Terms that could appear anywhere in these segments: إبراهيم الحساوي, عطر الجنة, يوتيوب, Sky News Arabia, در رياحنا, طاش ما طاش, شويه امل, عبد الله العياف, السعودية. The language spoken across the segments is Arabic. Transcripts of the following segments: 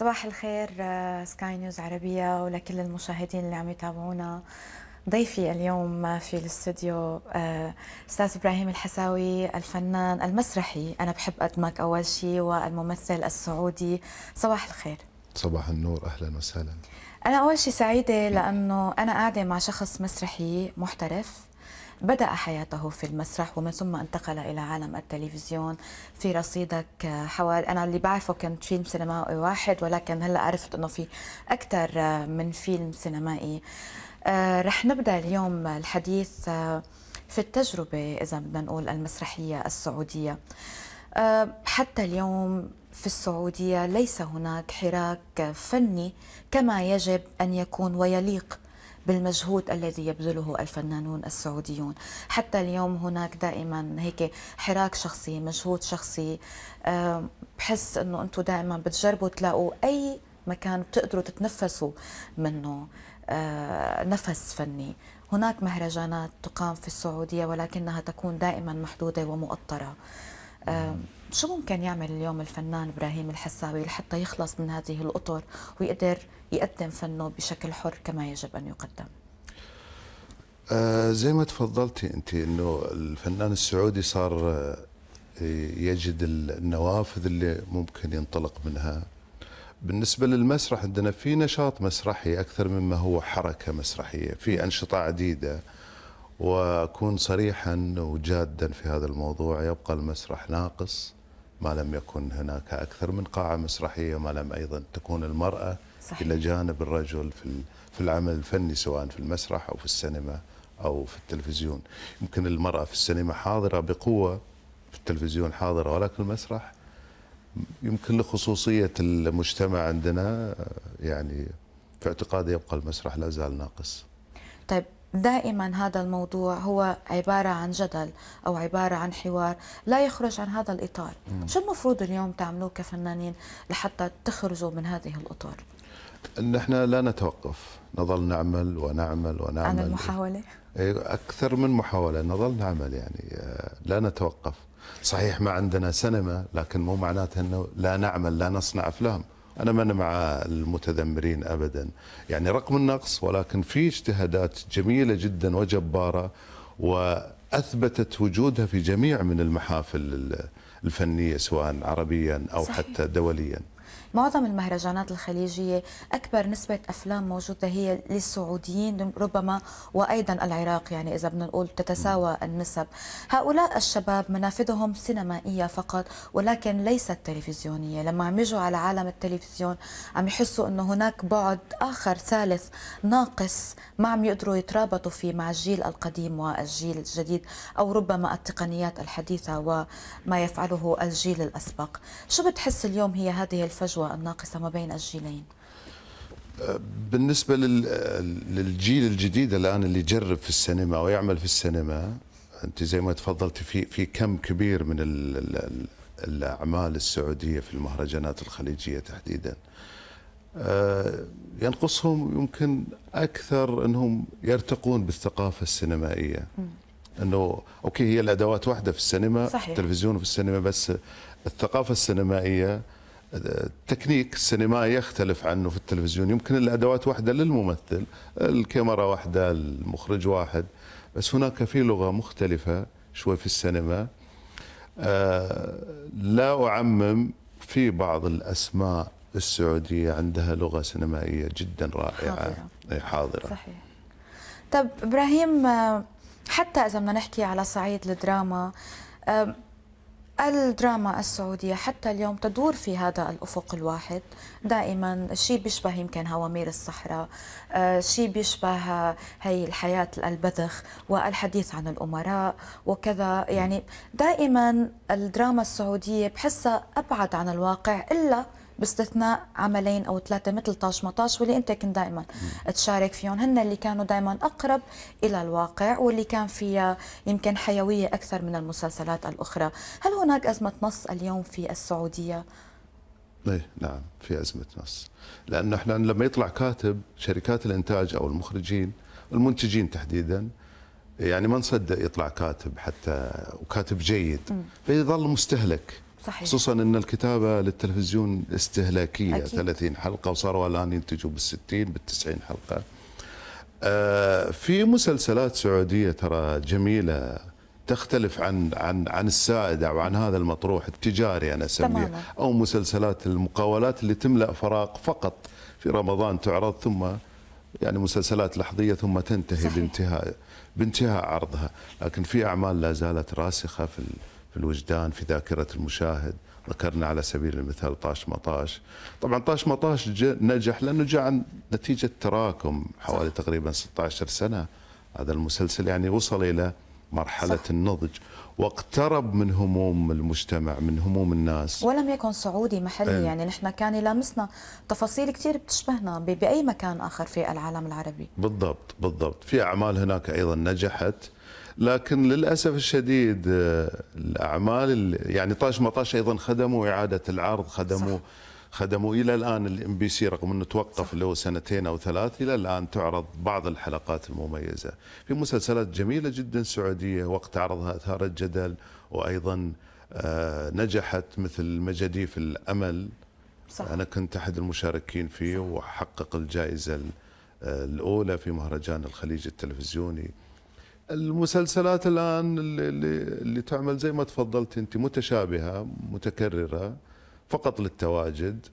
صباح الخير سكاي نيوز عربية ولكل المشاهدين اللي عم يتابعونا. ضيفي اليوم في الاستوديو أستاذ إبراهيم الحساوي، الفنان المسرحي أنا بحب أقدمك أول شيء، والممثل السعودي. صباح الخير. صباح النور، أهلا وسهلا. أنا أول شيء سعيدة لأنه أنا قاعدة مع شخص مسرحي محترف بدأ حياته في المسرح ومن ثم انتقل إلى عالم التلفزيون. في رصيدك حوالي، أنا اللي بعرفه كان فيلم سينمائي واحد، ولكن هلأ عرفت أنه في أكثر من فيلم سينمائي. رح نبدأ اليوم الحديث في التجربة إذا بدنا نقول المسرحية السعودية. حتى اليوم في السعودية ليس هناك حراك فني كما يجب أن يكون ويليق بالمجهود الذي يبذله الفنانون السعوديون. حتى اليوم هناك دائما هيك حراك شخصي، مجهود شخصي. بحس انه انتم دائما بتجربوا تلاقوا اي مكان بتقدروا تتنفسوا منه نفس فني. هناك مهرجانات تقام في السعودية ولكنها تكون دائما محدودة ومؤطرة. شو ممكن يعمل اليوم الفنان إبراهيم الحساوي لحتى يخلص من هذه الأطر ويقدر يقدم فنه بشكل حر كما يجب أن يقدم؟ زي ما تفضلتي أنت، أنه الفنان السعودي صار يجد النوافذ اللي ممكن ينطلق منها. بالنسبة للمسرح عندنا في نشاط مسرحي أكثر مما هو حركة مسرحية، في أنشطة عديدة. وأكون صريحا وجادا في هذا الموضوع، يبقى المسرح ناقص ما لم يكن هناك أكثر من قاعة مسرحية، ما لم أيضا تكون المرأة صحيح. إلى جانب الرجل في العمل الفني، سواء في المسرح أو في السينما أو في التلفزيون. يمكن المرأة في السينما حاضرة بقوة، في التلفزيون حاضرة، ولكن المسرح يمكن لخصوصية المجتمع عندنا يعني في اعتقادي يبقى المسرح لا زال ناقص. طيب دائما هذا الموضوع هو عبارة عن جدل أو عبارة عن حوار لا يخرج عن هذا الإطار. شو المفروض اليوم تعملوه كفنانين لحتى تخرجوا من هذه الإطار؟ أن احنا لا نتوقف، نظل نعمل ونعمل ونعمل. عن المحاولة؟ أكثر من محاولة، نظل نعمل يعني لا نتوقف. صحيح ما عندنا سينما، لكن مو معناته أنه لا نعمل، لا نصنع أفلام. أنا ما مع المتذمرين أبدا، يعني رقم النقص، ولكن في اجتهادات جميلة جدا وجبارة وأثبتت وجودها في جميع من المحافل الفنية سواء عربيا أو صحيح. حتى دوليا. معظم المهرجانات الخليجية أكبر نسبة أفلام موجودة هي للسعوديين ربما، وأيضا العراق، يعني إذا بدنا نقول تتساوى النسب. هؤلاء الشباب منافذهم سينمائية فقط ولكن ليست تلفزيونية. لما عم يجوا على عالم التلفزيون عم يحسوا أنه هناك بعد آخر ثالث ناقص ما عم يقدروا يترابطوا فيه مع الجيل القديم والجيل الجديد، أو ربما التقنيات الحديثة وما يفعله الجيل الأسبق. شو بتحس اليوم هي هذه الفجوة الناقصة ما بين الجيلين؟ بالنسبة للجيل الجديد الآن اللي يجرب في السينما ويعمل في السينما، أنت زي ما تفضلتي في كم كبير من الأعمال السعودية في المهرجانات الخليجية تحديدا ينقصهم يمكن أكثر أنهم يرتقون بالثقافة السينمائية. أنه أوكي هي الأدوات واحدة في السينما صحيح. في التلفزيون وفي السينما، بس الثقافة السينمائية، التكنيك السينمائي يختلف عنه في التلفزيون. يمكن الأدوات واحدة للممثل، الكاميرا واحدة، المخرج واحد، بس هناك في لغة مختلفة شوي في السينما. لا أعمم، في بعض الأسماء السعودية عندها لغة سينمائية جدا رائعة حاضرة صحيح. طب إبراهيم، حتى إذا بدنا نحكي على صعيد الدراما، الدراما السعودية حتى اليوم تدور في هذا الأفق الواحد دائما. شيء بيشبه يمكن هوامير الصحراء، شيء بيشبه هي الحياة البذخ والحديث عن الأمراء وكذا. يعني دائما الدراما السعودية بحسها أبعد عن الواقع، إلا باستثناء عملين أو ثلاثة مثل طاش ما طاش واللي أنت كنت دائما تشارك فيهم، هن اللي كانوا دائما أقرب إلى الواقع واللي كان فيها يمكن حيوية أكثر من المسلسلات الأخرى. هل هناك أزمة نص اليوم في السعودية؟ نعم في أزمة نص، لأنه إحنا لما يطلع كاتب شركات الإنتاج أو المخرجين المنتجين تحديدا يعني ما نصدق يطلع كاتب حتى وكاتب جيد، فيظل مستهلك صحيح. خصوصا ان الكتابه للتلفزيون استهلاكيه أكيد. 30 حلقه وصاروا الان ينتجوا بال60 بال90 حلقه. في مسلسلات سعوديه ترى جميله تختلف عن السائده او عن هذا المطروح التجاري انا اسميه، او مسلسلات المقاولات اللي تملا فراغ فقط في رمضان، تعرض ثم يعني مسلسلات لحظيه ثم تنتهي بانتهاء عرضها، لكن في اعمال لا زالت راسخه في الوجدان، في ذاكره المشاهد. ذكرنا على سبيل المثال طاش ما طاش. طبعا طاش ما طاش نجح لانه جاء عن نتيجه تراكم حوالي تقريبا 16 سنه. هذا المسلسل يعني وصل الى مرحله النضج واقترب من هموم المجتمع، من هموم الناس، ولم يكن صعودي محلي. يعني نحن كان لامسنا تفاصيل كثير بتشبهنا باي مكان اخر في العالم العربي. بالضبط بالضبط. في اعمال هناك ايضا نجحت، لكن للاسف الشديد الاعمال يعني طاش ما طاش ايضا خدموا اعاده العرض، خدموا الى الان الMBC رغم انه توقف له سنتين او ثلاث، الى الان تعرض بعض الحلقات المميزه. في مسلسلات جميله جدا سعوديه وقت عرضها اثارت جدل وايضا نجحت، مثل مجدي في الامل. صح. انا كنت احد المشاركين فيه وحقق الجائزه الاولى في مهرجان الخليج التلفزيوني. المسلسلات الان اللي تعمل زي ما تفضلت انت، متشابهه متكرره فقط للتواجد،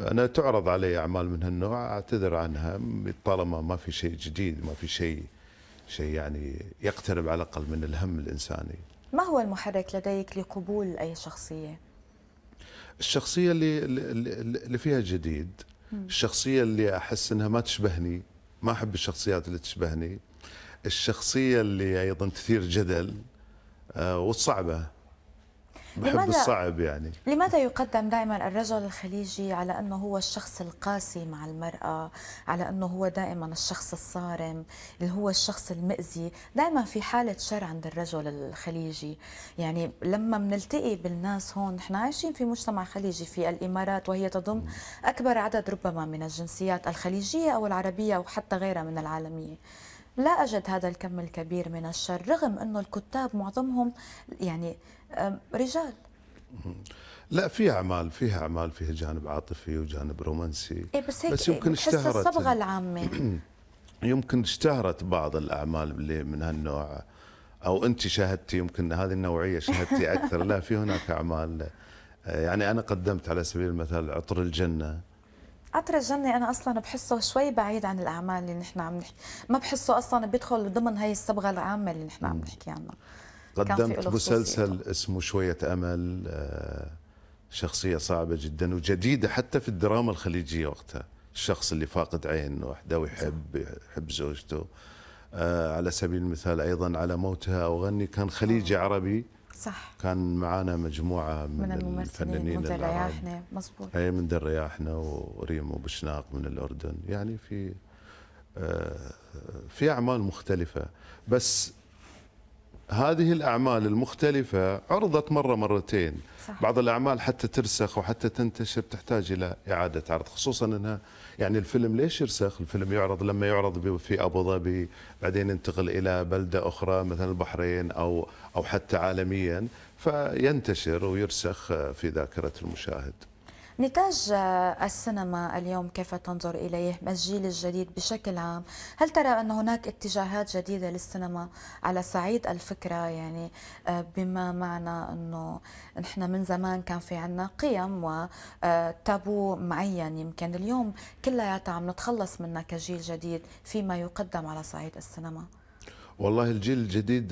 أنا تعرض علي أعمال من هالنوع أعتذر عنها طالما ما في شيء جديد، ما في شيء يعني يقترب على الأقل من الهم الإنساني. ما هو المحرك لديك لقبول أي شخصية؟ الشخصية اللي فيها جديد، الشخصية اللي أحس أنها ما تشبهني، ما أحب الشخصيات اللي تشبهني، الشخصية اللي أيضا تثير جدل والصعبة. بحب الصعب يعني. لماذا يقدم دائما الرجل الخليجي على أنه هو الشخص القاسي مع المرأة، على أنه هو دائما الشخص الصارم اللي هو الشخص المؤذي؟ دائما في حالة شر عند الرجل الخليجي. يعني لما بنلتقي بالناس هون، نحن عايشين في مجتمع خليجي في الإمارات وهي تضم أكبر عدد ربما من الجنسيات الخليجية أو العربية أو حتى غيرها من العالمية، لا أجد هذا الكم الكبير من الشر، رغم أنه الكتاب معظمهم يعني رجال. لا، في أعمال فيها جانب عاطفي وجانب رومانسي. بس يمكن اشتهرت الصبغة العامة. يمكن اشتهرت بعض الأعمال اللي من هالنوع، أو أنت شاهدتي يمكن هذه النوعية شاهدتي أكثر. لا، في هناك أعمال يعني أنا قدمت على سبيل المثال عطر الجنة. عطر الجنة أنا أصلاً بحسه شوي بعيد عن الأعمال اللي نحن عم نحكي، ما بحسه أصلاً بيدخل ضمن هاي الصبغة العامة اللي نحن عم نحكي عنها. قدمت مسلسل اسمه شويه امل، شخصية صعبة جدا وجديدة حتى في الدراما الخليجية وقتها، الشخص اللي فاقد عين وحده ويحب زوجته. على سبيل المثال أيضا على موتها أغني، كان خليجي عربي. صح. كان معانا مجموعة من الفنانين من العرب، مظبوط، هي من در رياحنا وريمو بشناق من الأردن. يعني في أعمال مختلفة، بس هذه الأعمال المختلفة عرضت مرة مرتين. صح. بعض الأعمال حتى ترسخ وحتى تنتشر تحتاج إلى إعادة عرض، خصوصا أنها يعني الفيلم ليش يرسخ؟ الفيلم يعرض لما يعرض في أبو ظبي، بعدين ينتقل إلى بلدة أخرى مثلا البحرين أو حتى عالميا، فينتشر ويرسخ في ذاكرة المشاهد. نتاج السينما اليوم كيف تنظر إليه؟ الجيل الجديد بشكل عام، هل ترى أن هناك اتجاهات جديدة للسينما على صعيد الفكرة؟ يعني بما معنى أنه نحن من زمان كان في عنا قيم وتابو معين، يمكن اليوم كلياتها عم نتخلص منها كجيل جديد فيما يقدم على صعيد السينما. والله الجيل الجديد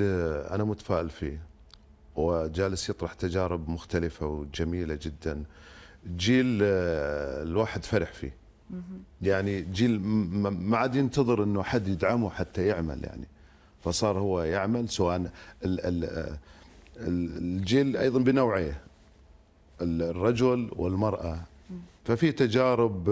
أنا متفائل فيه وجالس يطرح تجارب مختلفة وجميلة جداً. جيل الواحد فرح فيه، يعني جيل ما عاد ينتظر انه حد يدعمه حتى يعمل، يعني فصار هو يعمل. سواء الجيل ايضا بنوعيه، الرجل والمراه، ففي تجارب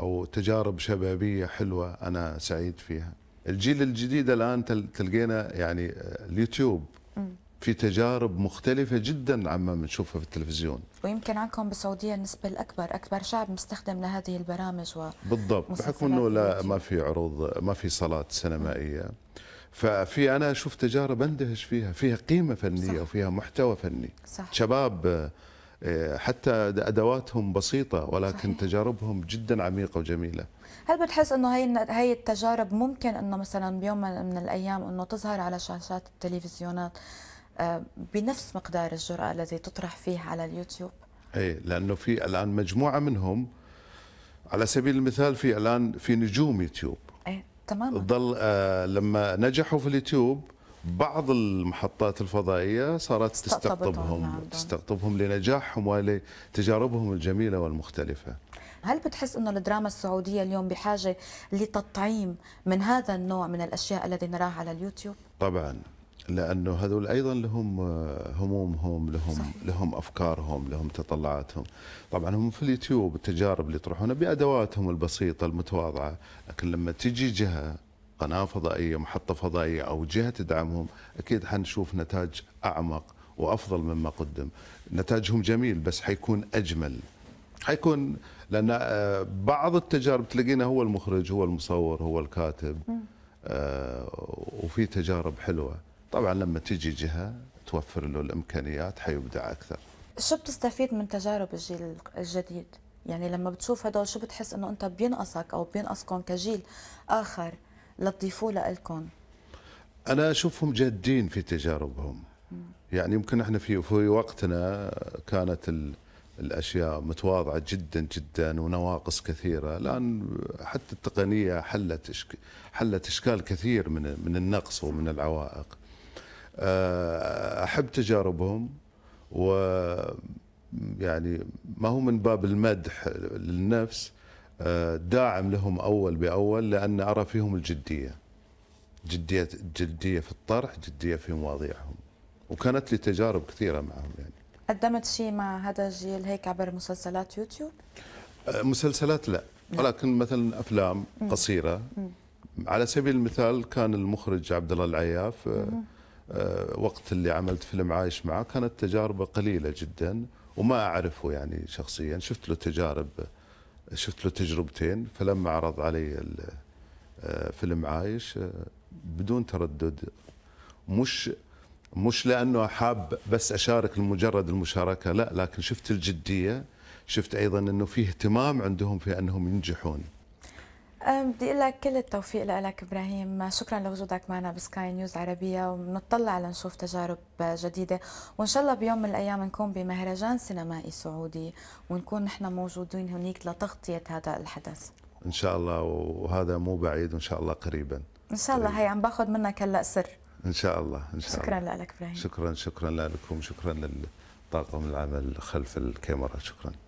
او تجارب شبابيه حلوه انا سعيد فيها. الجيل الجديد الان تلقينا يعني اليوتيوب في تجارب مختلفة جدا عما بنشوفها في التلفزيون. ويمكن عندكم بالسعودية النسبة الأكبر، أكبر شعب مستخدم لهذه البرامج. بالضبط، بحكم أنه لا ما في عروض، ما في صالات سينمائية، ففي أنا شفت تجارة بندهش فيها، فيها قيمة فنية صح. وفيها محتوى فني صح. شباب حتى أدواتهم بسيطة ولكن صحيح. تجاربهم جدا عميقة وجميلة. هل بتحس أنه هي التجارب ممكن أنه مثلا بيوم من الأيام أنه تظهر على شاشات التلفزيونات بنفس مقدار الجرأة الذي تطرح فيه على اليوتيوب؟ إيه، لأنه في الآن مجموعة منهم، على سبيل المثال في الآن في نجوم يوتيوب. إيه تماما. ظل لما نجحوا في اليوتيوب بعض المحطات الفضائية صارت تستقطبهم لنجاحهم ولتجاربهم الجميلة والمختلفة. هل بتحس أنه الدراما السعودية اليوم بحاجة لتطعيم من هذا النوع من الأشياء الذي نراها على اليوتيوب؟ طبعا، لأنه هذول أيضا لهم همومهم، لهم أفكارهم، لهم تطلعاتهم. طبعا هم في اليوتيوب التجارب اللي يطرحونها بأدواتهم البسيطة المتواضعة، لكن لما تجي جهة، قناة فضائية، محطة فضائية أو جهة تدعمهم، أكيد حنشوف نتاج أعمق وأفضل مما قدم. نتاجهم جميل بس حيكون أجمل، حيكون، لأن بعض التجارب تلاقينا هو المخرج، هو المصور، هو الكاتب، وفي تجارب حلوة. طبعا لما تجي جهة توفر له الإمكانيات حيبدع أكثر. شو بتستفيد من تجارب الجيل الجديد؟ يعني لما بتشوف هدول شو بتحس أنه أنت بينقصك أو بينقصكم كجيل آخر لتضيفوه لألكم؟ أنا أشوفهم جادين في تجاربهم. يعني يمكن احنا في وقتنا كانت الأشياء متواضعة جدا جدا ونواقص كثيرة. الآن حتى التقنية حلت إشكال كثير من النقص ومن العوائق. أحب تجاربهم، ويعني ما هو من باب المدح للنفس، داعم لهم أول بأول، لأن أرى فيهم الجدية، جدية في الطرح، جدية في مواضيعهم، وكانت لي تجارب كثيرة معهم. يعني قدمت شيء مع هذا الجيل هيك عبر مسلسلات يوتيوب؟ مسلسلات لا، ولكن مثلا أفلام قصيرة. على سبيل المثال كان المخرج عبد الله العياف، وقت اللي عملت فيلم عايش معه كانت تجاربه قليلة جدا وما أعرفه يعني شخصيا، شفت له تجربتين، فلما عرض علي فيلم عايش بدون تردد، مش لأنه حاب بس أشارك لمجرد المشاركة، لا، لكن شفت الجدية، شفت أيضا أنه في اهتمام عندهم في أنهم ينجحون. بدي أقول لك كل التوفيق لك إبراهيم، شكرا لوجودك معنا بسكاي نيوز عربية، ونطلع لنشوف تجارب جديدة، وإن شاء الله بيوم من الأيام نكون بمهرجان سينمائي سعودي ونكون نحن موجودين هناك لتغطية هذا الحدث إن شاء الله، وهذا مو بعيد وإن شاء الله قريبا إن شاء الله. هي عم باخذ منك هلا سر إن شاء الله. إن شاء شكرا الله. لك إبراهيم، شكرا لكم، شكرا للطاقم العمل خلف الكاميرا، شكرا.